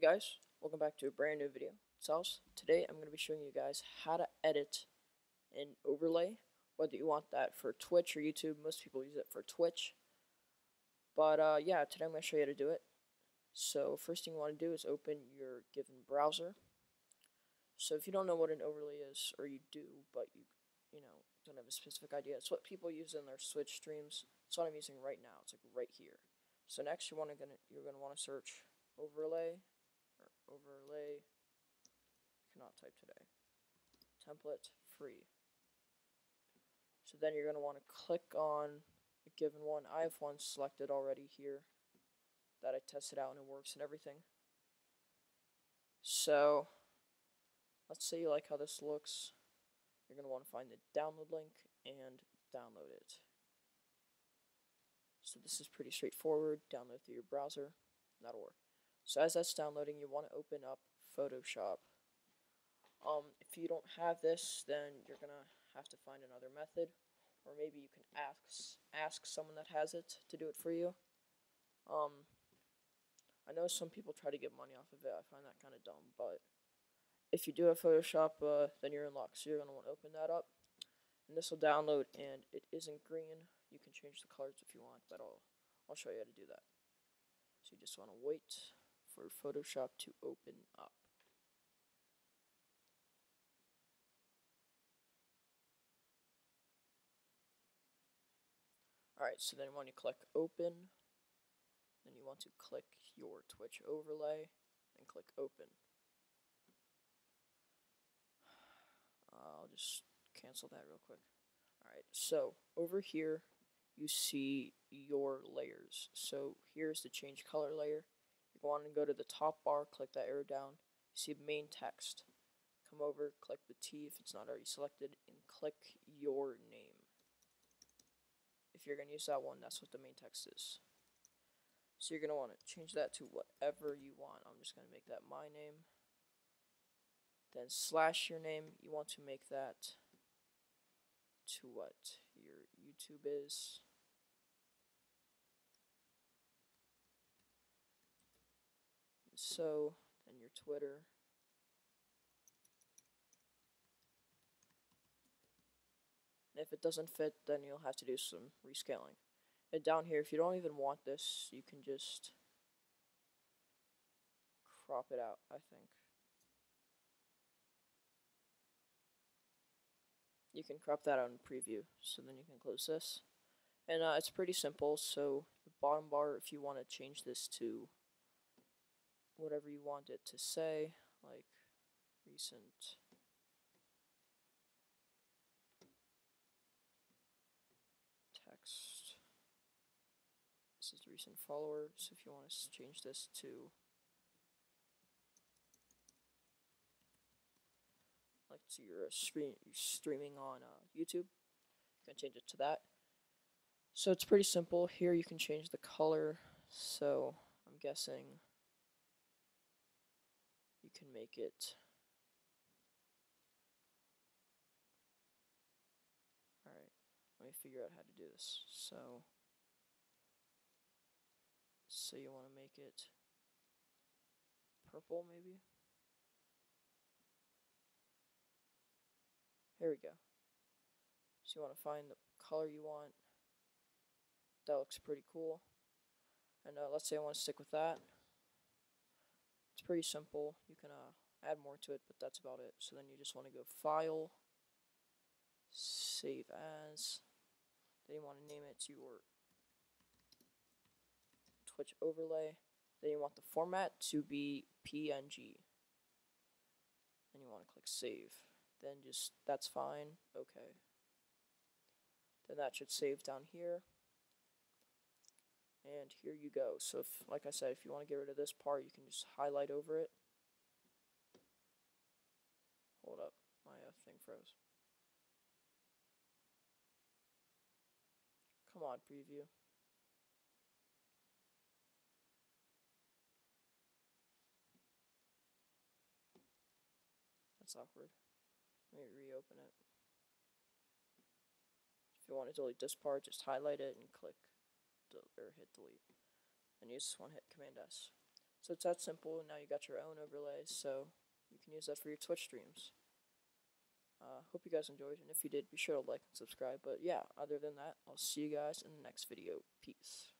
Hey guys, welcome back to a brand new video. It's Alice. Today I'm going to be showing you guys how to edit an overlay, whether you want that for Twitch or YouTube. Most people use it for Twitch. But yeah, today I'm going to show you how to do it. So first thing you want to do is open your given browser. So if you don't know what an overlay is, or you do, but you know, don't have a specific idea, it's what people use in their Twitch streams. It's what I'm using right now. It's like right here. So next you're gonna want to search overlay, cannot type today, template free. So then you're going to want to click on a given one. I have one selected already here that I tested out and it works and everything. So let's say you like how this looks. You're going to want to find the download link and download it. So this is pretty straightforward. Download through your browser, that'll work. So as that's downloading, you want to open up Photoshop. If you don't have this, then you're going to have to find another method, or maybe you can ask someone that has it to do it for you. I know some people try to get money off of it. I find that kind of dumb, but if you do have Photoshop, then you're in luck. So you're going to want to open that up, and this will download, and it isn't green. You can change the colors if you want, but I'll show you how to do that. So you just want to wait for Photoshop to open up. Alright, so then when you click open, then you want to click your Twitch overlay and click open. I'll just cancel that real quick. Alright, so over here you see your layers. So here's the change color layer. Go on and go to the top bar, click that arrow down, you see main text. Come over, click the T if it's not already selected, and click your name. If you're going to use that one, that's what the main text is. So you're going to want to change that to whatever you want. I'm just going to make that my name. Then slash your name, you want to make that to what your YouTube is. So, then your Twitter, and if it doesn't fit, then you'll have to do some rescaling. And down here, if you don't even want this, you can just crop it out, I think. You can crop that out in preview, so then you can close this. And it's pretty simple, so the bottom bar, if you want to change this to whatever you want it to say, like recent text. This is recent follower, so if you want to change this to like so you're streaming on YouTube, you can change it to that. So it's pretty simple. Here you can change the color, so I'm guessing you can make it. Alright, let me figure out how to do this. So you want to make it purple, maybe? Here we go. So you want to find the color you want. That looks pretty cool. And let's say I want to stick with that. It's pretty simple. You can add more to it, but that's about it. So then you just want to go File, Save As. Then you want to name it your Twitch overlay. Then you want the format to be PNG. Then you want to click Save. Then just, that's fine. Okay. Then that should save down here. And here you go. So, like I said, if you want to get rid of this part, you can just highlight over it. Hold up, my thing froze. Come on, preview. That's awkward. Let me reopen it. If you want to delete this part, just highlight it and click. Or hit delete, and you just want to hit Command S. So it's that simple. Now you got your own overlays, so you can use that for your Twitch streams. Hope you guys enjoyed, and if you did, be sure to like and subscribe. But yeah, other than that, I'll see you guys in the next video. Peace.